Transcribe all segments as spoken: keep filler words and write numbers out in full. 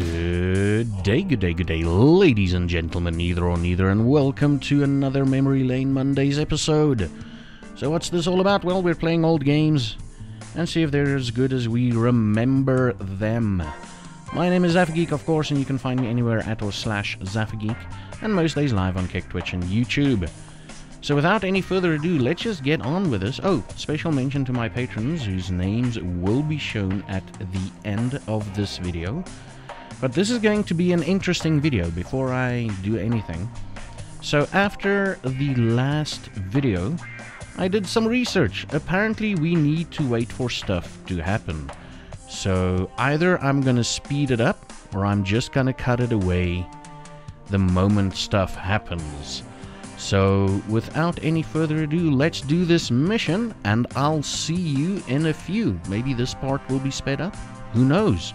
Good day, good day, good day, ladies and gentlemen, either or neither, and welcome to another Memory Lane Mondays episode. So what's this all about? Well, we're playing old games and see if they're as good as we remember them. My name is ZaffaGeek, of course, and you can find me anywhere at or slash ZaffaGeek, and most days live on Kick, Twitch, and YouTube. So without any further ado, let's just get on with this. Oh, special mention to my patrons, whose names will be shown at the end of this video. But this is going to be an interesting video before I do anything. So after the last video, I did some research. Apparently we need to wait for stuff to happen. So either I'm going to speed it up, or I'm just going to cut it away the moment stuff happens. So, without any further ado, let's do this mission, and I'll see you in a few. Maybe this part will be sped up? Who knows?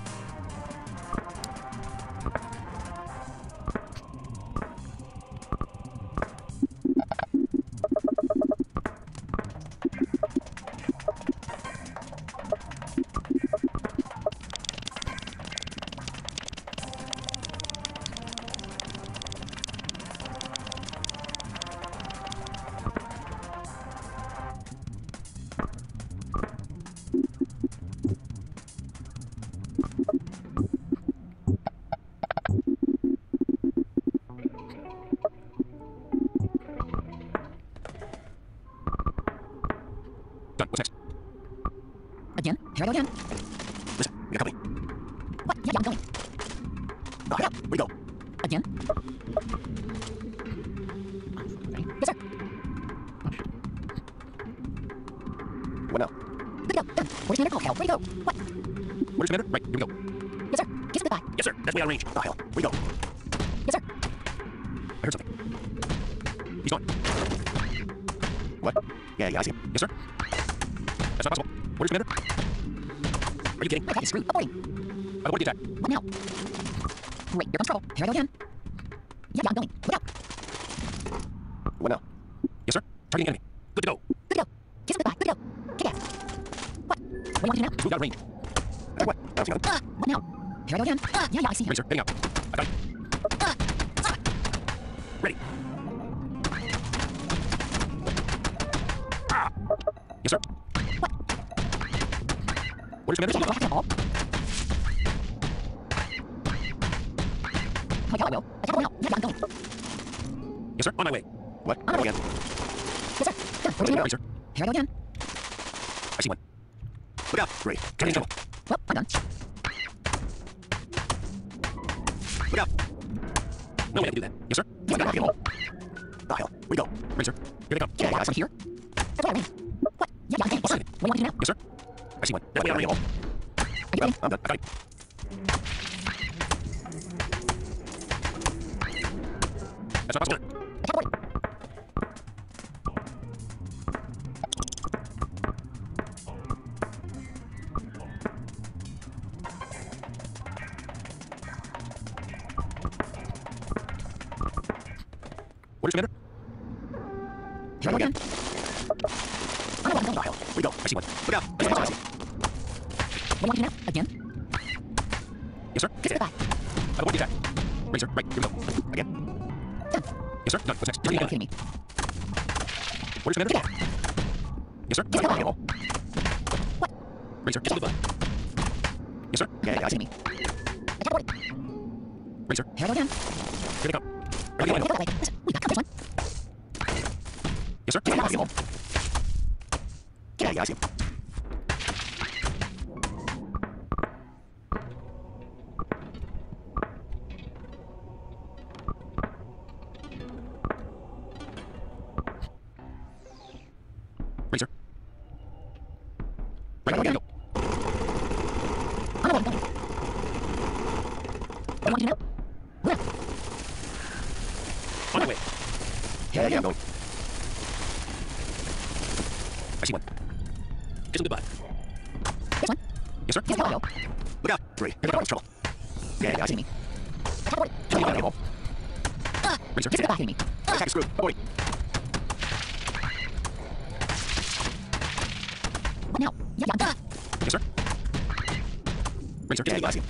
Again? Here I go again. Listen, you're coming. What? Yeah, yeah, I'm going. Go ahead. Here we go. Again? Okay. Yes, sir. Oh, shit. What now? Where'd you go? Done. Where's Commander? Oh, hell. Where'd you go? What? Where's Commander? Right, here we go. Yes, sir. Kiss goodbye. Yes, sir. That's way out of range. Oh, hell. Where'd you go? Yes, sir. I heard something. He's gone. What? Yeah, yeah, I see him. Yes, sir. That's not possible. Where's Commander? Are you kidding? I got you screwed. Avoiding. Avoid the attack. What now? Great, here comes trouble. Here I go again. Yeah, yeah, I'm going. Look out. What now? Yes, sir. Targeting enemy. Good to go. Good to go. Kiss him goodbye. Good to go. Kick ass. What? What do you want to do now? He's moved out of range. Uh, what? I don't see nothing. Uh, what now? Here I go again. Uh, yeah, yeah, I see him. Ready, sir. Heading out. I got you. Uh, uh. Ready. Ah. Yes, sir. What is Commander? Attack them all. Oh my God, I will. Attack them all. Yeah, I'm going. Yes, sir. On my way. What? On my way. Again. Yes, sir. Done. Where's Commander? Right, sir. Here I go again. I see one. Look out. Great. Getting in trouble. Well, I'm done. Look out. No way I can do that. Yes, sir. Yes, I'm going. Oh, hell. We go. Right, sir. Here they come. Yeah, yeah, I'm here. That's what I mean. What? Yeah, yeah, I'm going. Yes, sir. What do you want to do now? Yes, sir. I see one. That way, I don't know. I'm done. I got it. That's not possible. What is the matter? Here I go again. I don't know what I'm going. We go. I see one. Look out. I see one. I see one. What do you want to do now? Again? Yes, sir. Kiss goodbye. I don't want you to attack. Right, sir. Right. Here we go. Again. Done. Yes, sir. Done. What's next? You're going to kill me. What is the matter? Yes, sir. Kiss goodbye. What? Right, sir. Kiss goodbye. Yes, sir. Yeah, yeah, I see me. Attack away. Right, sir. Here I go again. Here they come. Right, here I go. Yes, sir. We got this one. Yes, sir. Yeah, I see him. Yeah, yeah, I see him. Right, go, go, go. I'm going, going. I want you to know. What up? On the way. Here I go. I'm going. I see one. Kiss him goodbye. This one? Yes, sir. Yes, I go. Look out. Three. Here comes trouble. Yeah, yeah, I see me. I can't avoid it. Tell me about it. Ah. Right, sir. Kiss him goodbye. Kill me. Ah. Attack is screwed. Avoid it. Yes, sir. Right, sir. Yeah, yeah, I see him.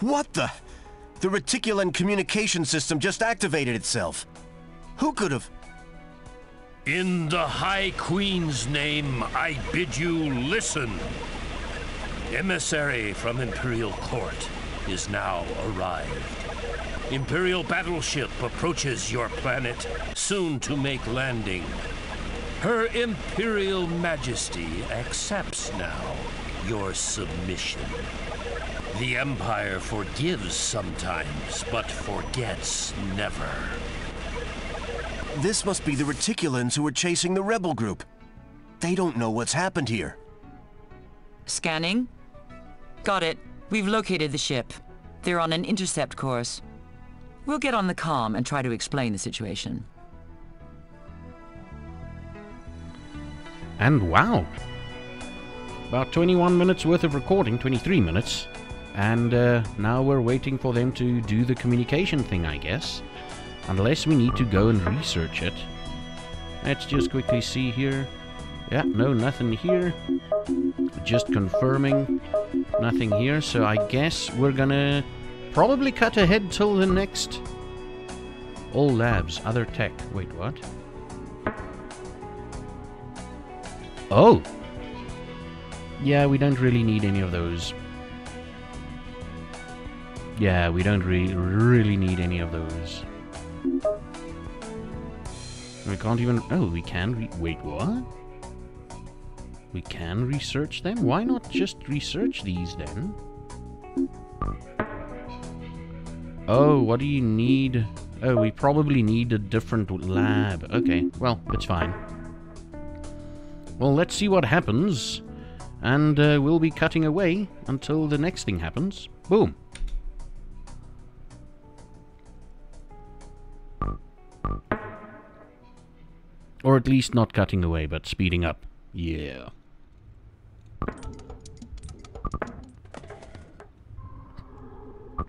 What the? The Reticulan communication system just activated itself. Who could have? In the High Queen's name, I bid you listen. Emissary from Imperial Court is now arrived. Imperial battleship approaches your planet, soon to make landing. Her Imperial Majesty accepts now your submission. The Empire forgives sometimes, but forgets never. This must be the Reticulans who are chasing the rebel group. They don't know what's happened here. Scanning? Got it. We've located the ship. They're on an intercept course. We'll get on the comm and try to explain the situation. And wow! About twenty-one minutes worth of recording, twenty-three minutes. And uh, now we're waiting for them to do the communication thing, I guess. Unless we need to go and research it. Let's just quickly see here. Yeah, no, nothing here. Just confirming. Nothing here, so I guess we're gonna probably cut ahead till the next... All labs, other tech. Wait, what? Oh! Yeah, we don't really need any of those. Yeah, we don't really, really need any of those. We can't even... Oh, we can... Re wait, what? We can research them? Why not just research these, then? Oh, what do you need? Oh, we probably need a different lab. Okay, well, it's fine. Well, let's see what happens. And uh, we'll be cutting away until the next thing happens. Boom. Or at least not cutting away, but speeding up. Yeah.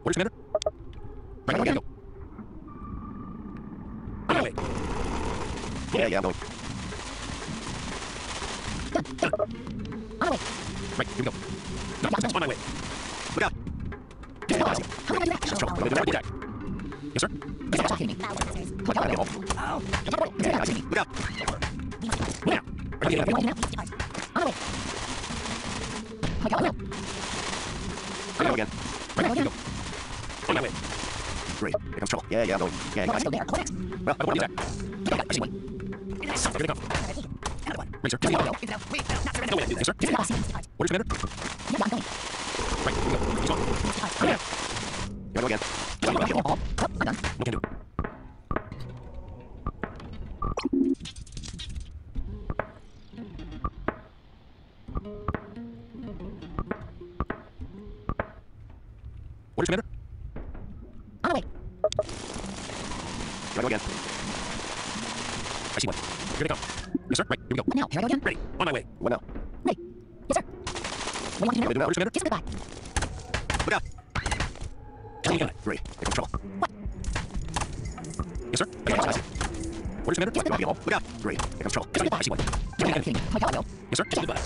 What is the matter? Right, I'm going. I'm going. Yeah, yeah, I'm going. Right, here we go. No, I'm on my way. Look out. Yeah, I see. Yes, sir? Look out, oh. Yeah, I see. Look out. Look out. Right, yeah, yeah, yeah. On the way. I got it. I got it again. Right, here we go. On my way. Great. Here comes trouble. Yeah, yeah, I'm going. Yeah, yeah, I see. Well, I don't want to do that. I see one. Here they come. Another one. Right, sir. Just go. No way I do that, sir. Yes, sir. What is the matter? Yeah, I'm going. Right, here we go. He's on. Right, yeah. Here I go again. Here I go. Oh, I'm done. No can do. What is the matter? On the way. Here I go again. I see one. Here they come. Yes, sir. Right, here we go. One out. Here I go again. Ready. On my way. One out. Ready. Yes, sir. What do you want to know? What is the matter? Kiss goodbye. Look out. Tell me again. Great. Here comes trouble. What? Yes, sir. I got it. I see. What is the matter? Kiss goodbye. Look out. Great. Here comes trouble. Kiss goodbye. I see one. Tell me again. Yes, sir. Kiss goodbye.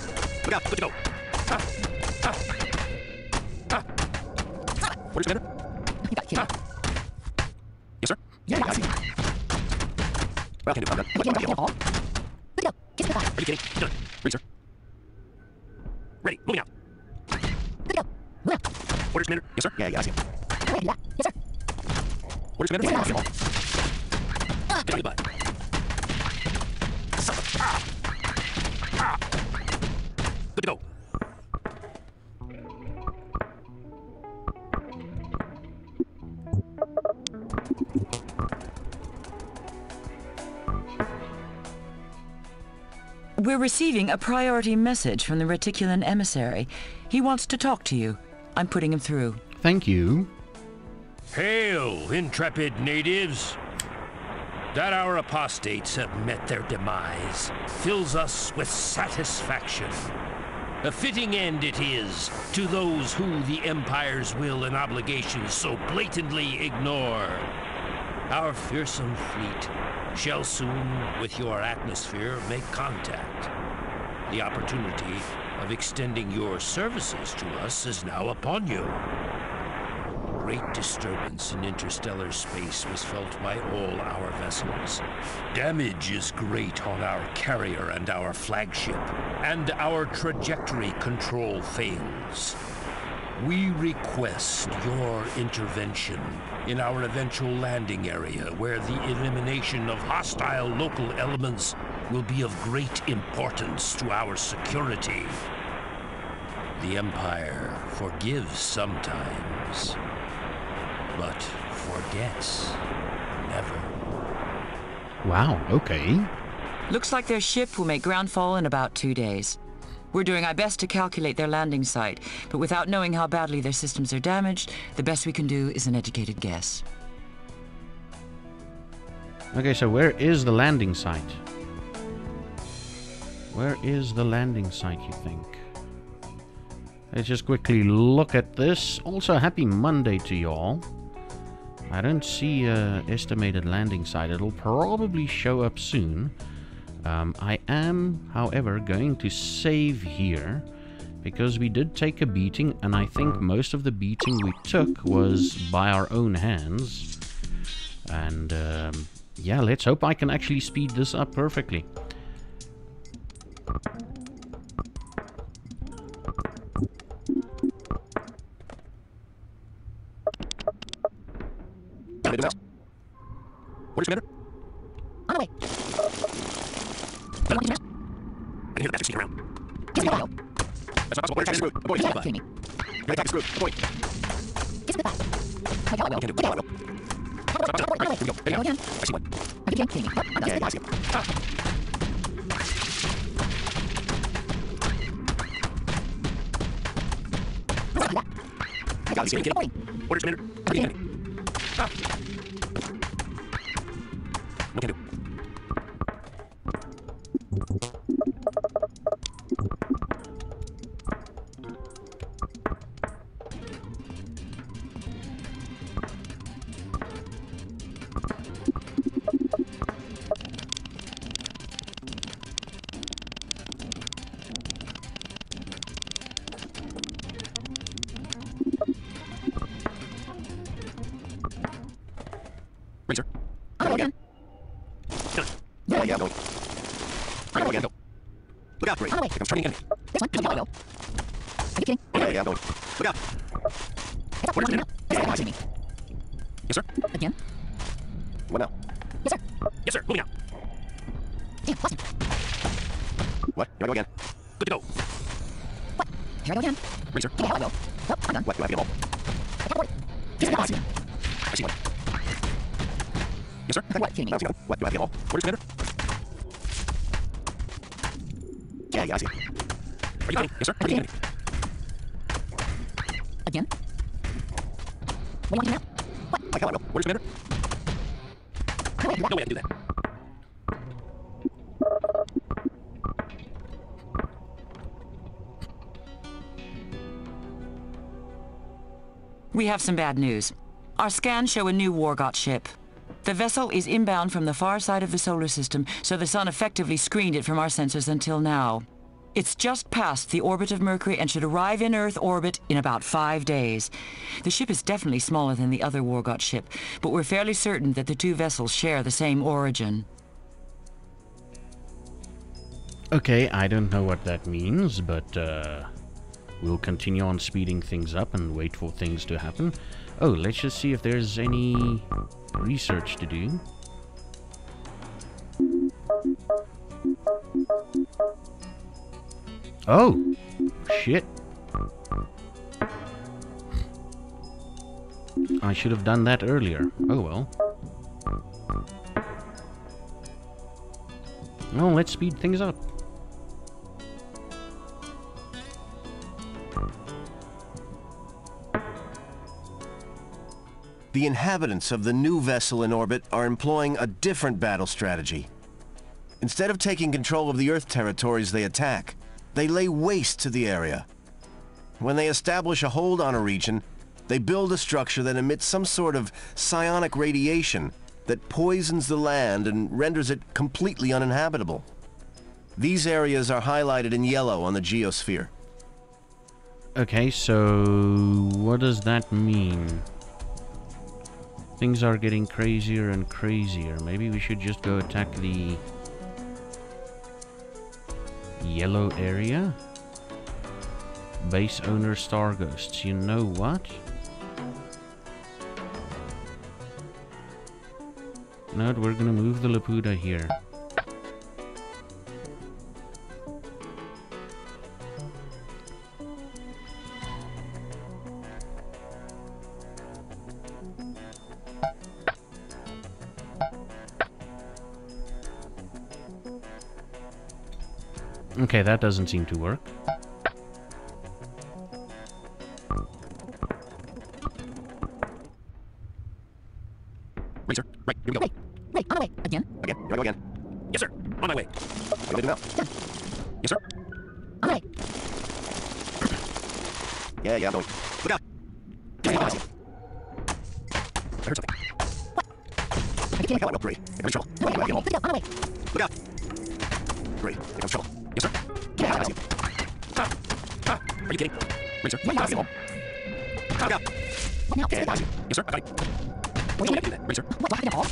Look out. Good to go. Ah. Ah. What is your commander? You got killed. Yes, sir? Yeah, I got you. Well, I can do commander. Look at all. Look it up. Kiss the guy. Are you kidding? Done. Ready, sir. Ready. Moving out. Look it up. Move out. What is your commander? Yes, sir? Yeah, yeah, I see him. Where did you at? Yes, sir. What is your commander? Look at all. Get on your butt. Ah! Ah! Good to go. We're receiving a priority message from the Reticulan emissary. He wants to talk to you. I'm putting him through. Thank you. Hail, intrepid natives. That our apostates have met their demise fills us with satisfaction. A fitting end it is to those who the Empire's will and obligations so blatantly ignore. Our fearsome fleet shall soon, with your atmosphere, make contact. The opportunity of extending your services to us is now upon you. Great disturbance in interstellar space was felt by all our vessels. Damage is great on our carrier and our flagship, and our trajectory control fails. We request your intervention in our eventual landing area, where the elimination of hostile local elements will be of great importance to our security. The Empire forgives sometimes, but forgets never. Wow, okay. Looks like their ship will make groundfall in about two days. We're doing our best to calculate their landing site, but without knowing how badly their systems are damaged, the best we can do is an educated guess. Okay, so where is the landing site? Where is the landing site, you think? Let's just quickly look at this. Also, happy Monday to y'all. I don't see an estimated landing site. It'll probably show up soon. Um, I am, however, going to save here because we did take a beating, and I think most of the beating we took was by our own hands. And um, yeah, let's hope I can actually speed this up perfectly. What is your commander? On the way. I can hear the bastard sneaking around. Kiss the bottle. That's not possible. Where's your commander? Boy, he's not me. You're attacking Scrooge. Boy. Kiss the bottle. I got it. I can do it. I will. Here we go. There you go. I see one. I can't kill me. Yeah, I see him. I got him. What is your commander? What are you doing? Ah. What can I do? We have some bad news. Our scans show a new Wargot ship. The vessel is inbound from the far side of the solar system, so the sun effectively screened it from our sensors until now. It's just past the orbit of Mercury and should arrive in Earth orbit in about five days. The ship is definitely smaller than the other Wargot ship, but we're fairly certain that the two vessels share the same origin. Okay, I don't know what that means, but uh, we'll continue on speeding things up and wait for things to happen. Oh, let's just see if there's any research to do. Oh, shit. I should have done that earlier. Oh, well. Well, let's speed things up. The inhabitants of the new vessel in orbit are employing a different battle strategy. Instead of taking control of the Earth territories they attack, they lay waste to the area. When they establish a hold on a region, they build a structure that emits some sort of psionic radiation that poisons the land and renders it completely uninhabitable. These areas are highlighted in yellow on the geosphere. Okay, so what does that mean? Things are getting crazier and crazier. Maybe we should just go attack the yellow area. Base owner star ghosts. You know what? No, we're gonna move the Laputa here. Okay, that doesn't seem to work. Right, sir. Right, here we go. Wait, wait, on the way. Again? Again, here we go again. Yes, sir. On my way. What are we gonna do now? Done. Yes, sir. On the way. Yeah, yeah, I'm going. Look out! Yeah, yeah, I see. I heard something. What? I can't get out. No, great. I'm in trouble. No, no, no, no, no. Look out, on the way. Look out! Great, here comes trouble. Yes, sir. Get out. I see. Ah, ah. Are you kidding? Wait, sir. Wait, I see. Look out. What now? Yeah, I see. Yes, sir. I got it. Wait, wait, wait, wait, sir. What? What? What? What?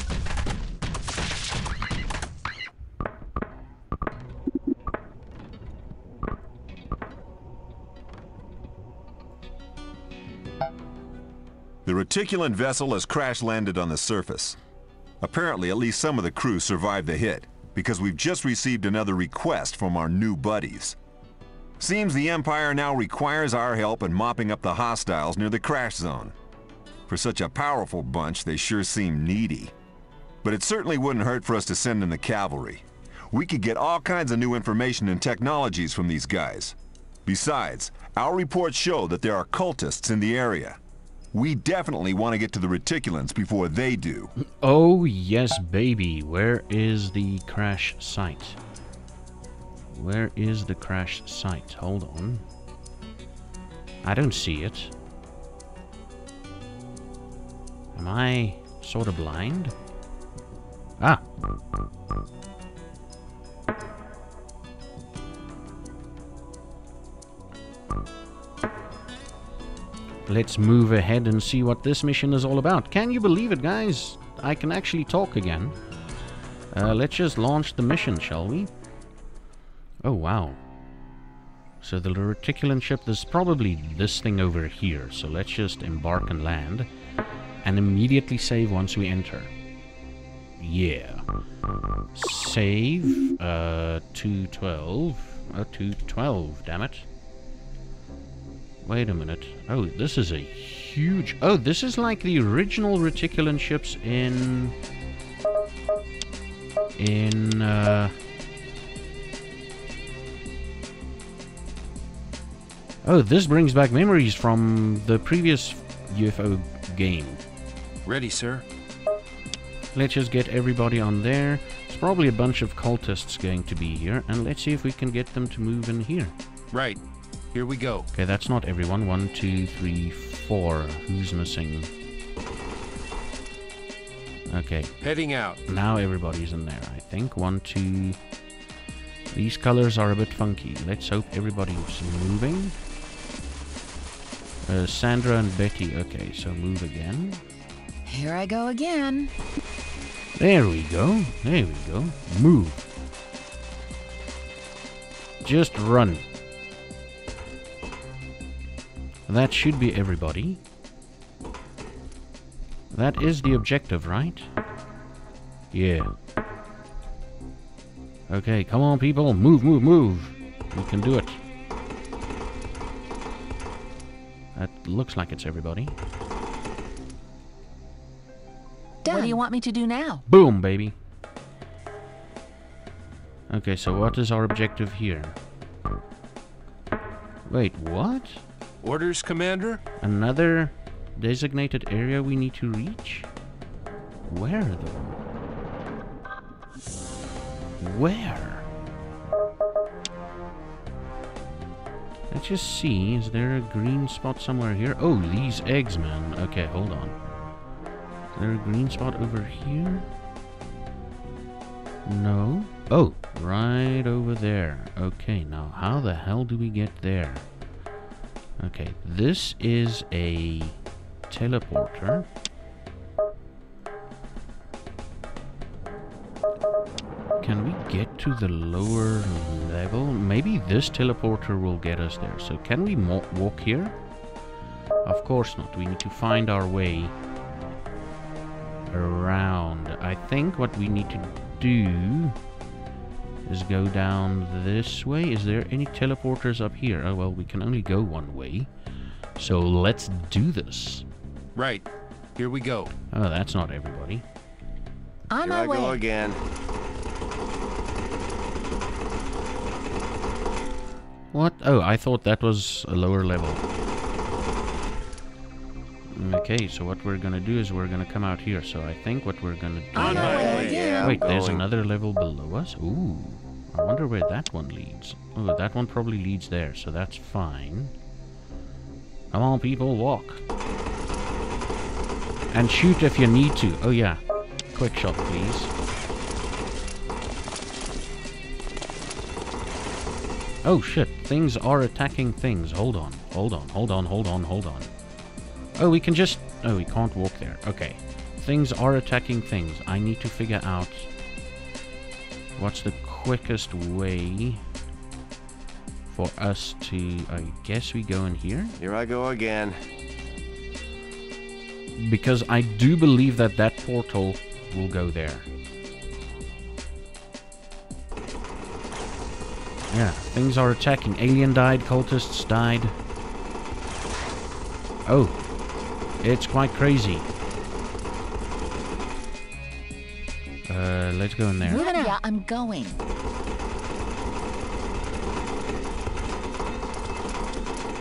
The Reticulan vessel has crash-landed on the surface. Apparently, at least some of the crew survived the hit, because we've just received another request from our new buddies. Seems the Empire now requires our help in mopping up the hostiles near the crash zone. For such a powerful bunch, they sure seem needy. But it certainly wouldn't hurt for us to send in the cavalry. We could get all kinds of new information and technologies from these guys. Besides, our reports show that there are cultists in the area. We definitely want to get to the Reticulans before they do. Oh, yes, baby. Where is the crash site? Where is the crash site? Hold on. I don't see it. Am I sort of blind? Ah! Let's move ahead and see what this mission is all about. Can you believe it, guys? I can actually talk again. Uh, let's just launch the mission, shall we? Oh, wow. So the Reticulan ship, there's probably this thing over here. So let's just embark and land. And immediately save once we enter. Yeah. Save. Uh, two twelve. Oh, two twelve, damn it. Wait a minute. Oh, this is a huge... Oh, this is like the original Reticulan ships in... In... Uh... Oh, this brings back memories from the previous U F O game. Ready, sir. Let's just get everybody on there. There's probably a bunch of cultists going to be here, and let's see if we can get them to move in here. Right. Here we go. Okay, that's not everyone. One, two, three, four. Who's missing? Okay. Heading out. Now everybody's in there, I think. One, two, These colors are a bit funky. Let's hope everybody's moving. Uh, Sandra and Betty. Okay, so move again. Here I go again. There we go. There we go. Move. Just run. That should be everybody. That is the objective, right? Yeah. Okay, come on people. Move, move, move. We can do it. That looks like it's everybody. Done. What do you want me to do now? Boom, baby. Okay, so what is our objective here? Wait, what? Orders, Commander. Another designated area we need to reach? Where, though? Where? Let's just see. Is there a green spot somewhere here? Oh, these eggs, man. Okay, hold on. Is there a green spot over here? No. Oh, right over there. Okay, now how the hell do we get there? Okay, this is a teleporter. Can we get to the lower level? Maybe this teleporter will get us there. So can we mo walk here? Of course not. We need to find our way around. I think what we need to do is go down this way. Is there any teleporters up here? Oh, well, we can only go one way. So let's do this. Right. Here we go. Oh, that's not everybody. On my way. Here I go again. What? Oh, I thought that was a lower level. Okay, so what we're gonna do is we're gonna come out here. So I think what we're gonna do... Oh, no, yeah, wait, there's another level below us? Ooh, I wonder where that one leads. Oh, that one probably leads there, so that's fine. Come on, people, walk. And shoot if you need to. Oh, yeah. Quick shot, please. Oh, shit. Things are attacking things. Hold on, hold on, hold on, hold on, hold on. Oh, we can just... Oh, we can't walk there. Okay. Things are attacking things. I need to figure out what's the quickest way for us to... I guess we go in here? Here I go again. Because I do believe that that portal will go there. Yeah, things are attacking. Alien died, cultists died. Oh. It's quite crazy. Uh, let's go in there. Yeah, I'm going.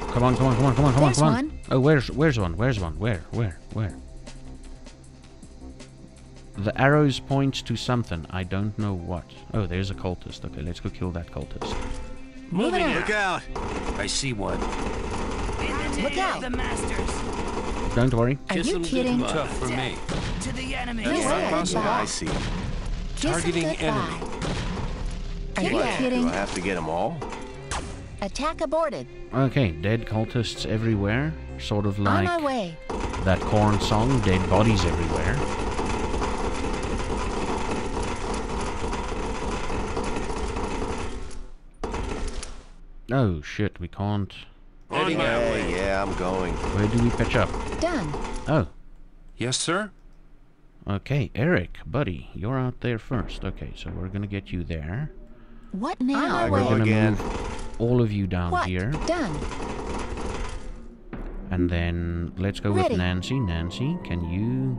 Come on, come on, come on, come on, come on, come on. Oh, where's where's one? Where's one? Where? Where? Where? The arrows point to something. I don't know what. Oh, there's a cultist. Okay, let's go kill that cultist. Move it out. Look out! I see one. Look out! The masters. Don't worry. Are you kidding? Tough for me. To the enemy. That's what I see. Targeting enemy. Are you kidding? Do I have to get them all? Attack aborted. Okay, dead cultists everywhere. Sort of like on my way. That corn song, dead bodies everywhere. Oh shit, we can't... Heading out. Hey, yeah, I'm going. Where do we patch up? Done. Oh. Yes, sir? Okay, Eric, buddy, you're out there first. Okay, so we're gonna get you there. What now? We're gonna again. move all of you down what? here. Done. And then let's go Ready. with Nancy. Nancy, can you...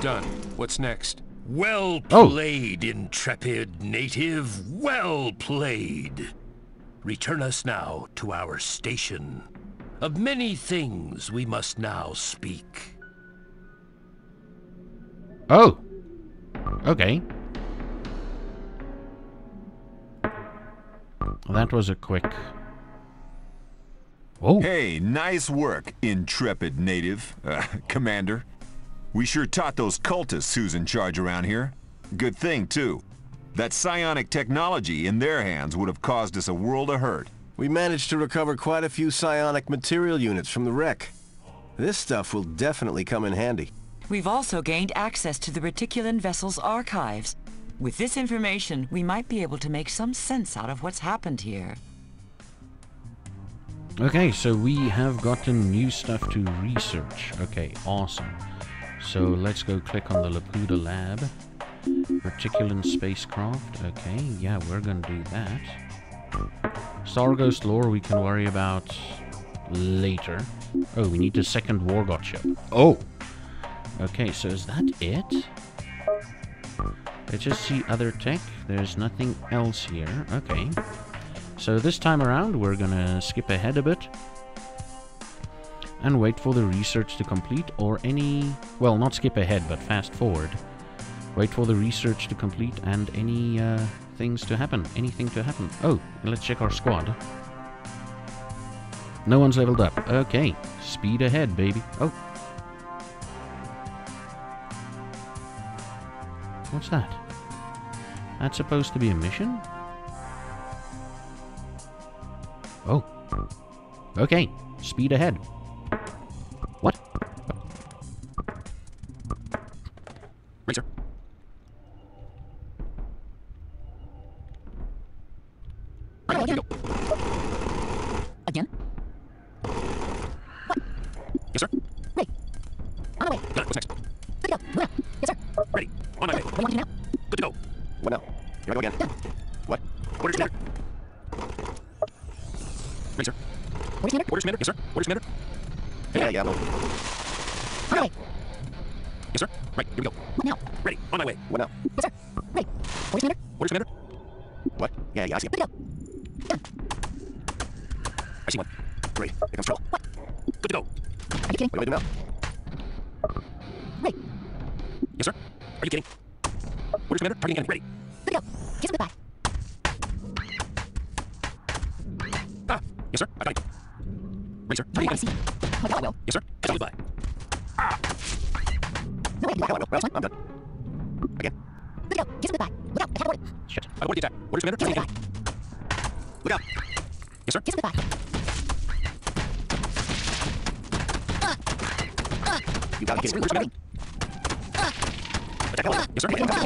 Done. What's next? Well played, oh. intrepid native. Well played. Return us now to our station. Of many things we must now speak. Oh. Okay. That was a quick... Oh. Hey, nice work, intrepid native, uh, commander. We sure taught those cultists who's in charge around here. Good thing, too. That psionic technology in their hands would have caused us a world of hurt. We managed to recover quite a few psionic material units from the wreck. This stuff will definitely come in handy. We've also gained access to the Reticulan vessel's archives. With this information, we might be able to make some sense out of what's happened here. Okay, so we have gotten new stuff to research. Okay, awesome. So let's go click on the Laputa lab. Reticulan spacecraft. Okay, yeah, we're gonna do that. Starghost lore we can worry about later. Oh, we need a second Wargot ship. Oh! Okay, so is that it? Let's just see other tech. There's nothing else here. Okay. So this time around, we're gonna skip ahead a bit and wait for the research to complete, or any... Well, not skip ahead, but fast forward. Wait for the research to complete and any uh, things to happen. Anything to happen. Oh, let's check our squad. No one's leveled up. Okay. Speed ahead, baby. Oh. What's that? That's supposed to be a mission? Oh. Okay. Speed ahead. What? Racer. Again. Again? What? Yes, sir. Ready. On the way. Got it. What's next? Good to go. Yes, sir. Ready. On my way. What do you want to do now? Good to go. What now? Here I go again. Done. What? Orders commander. Ready, sir. Orders commander. Orders commander. Yes, sir. Orders commander. Yeah, yeah, yeah. I'm over. On my way. Yes, sir. Right. Here we go. What now? Ready. On my way. What now? Yes, sir. Ready. Orders commander. Orders commander. What? Yeah, yeah, I see it. Good to go. I see one. Great. Here comes trouble. What? Good to go. Are you kidding? What do I do now? Ready. Yes, sir. Are you kidding? Orders, commander. Targeting enemy. Ready. Good to go. Kiss him goodbye. Ah. Yes, sir. I got it. Ready, sir. Targeting enemy. Oh, God, I will. Yes, sir. Kiss him goodbye. Ah. No way. I will. Well, I'm done. Again. Good to go. Kiss him goodbye. Look out. I can't avoid it. Shit. I avoid the attack. Orders, commander. Targeting enemy. Look out. Yes, sir. Kiss him goodbye. You gotta get it. Where's commander? Attack out. Yes, sir. What now?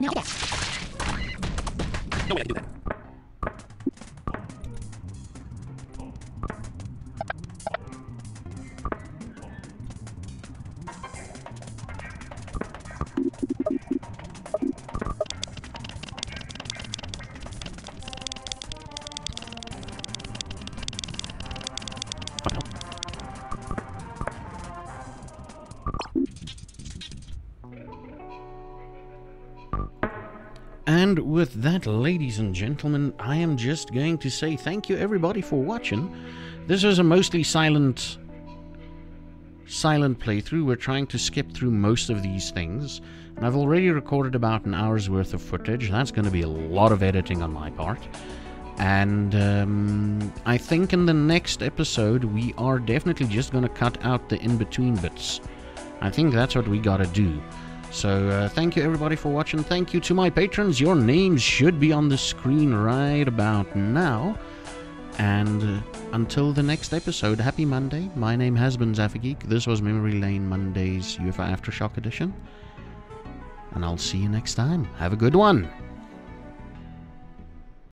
No way I can do that. And with that, ladies and gentlemen, I am just going to say thank you everybody for watching. This is a mostly silent, silent playthrough. We're trying to skip through most of these things. And I've already recorded about an hour's worth of footage. That's going to be a lot of editing on my part. And um, I think in the next episode, we are definitely just going to cut out the in-between bits. I think that's what we got to do. So, uh, thank you everybody for watching. Thank you to my patrons. Your names should be on the screen right about now. And uh, until the next episode, happy Monday. My name has been ZaffaGeek. This was Memory Lane Mondays U F O Aftershock edition. And I'll see you next time. Have a good one.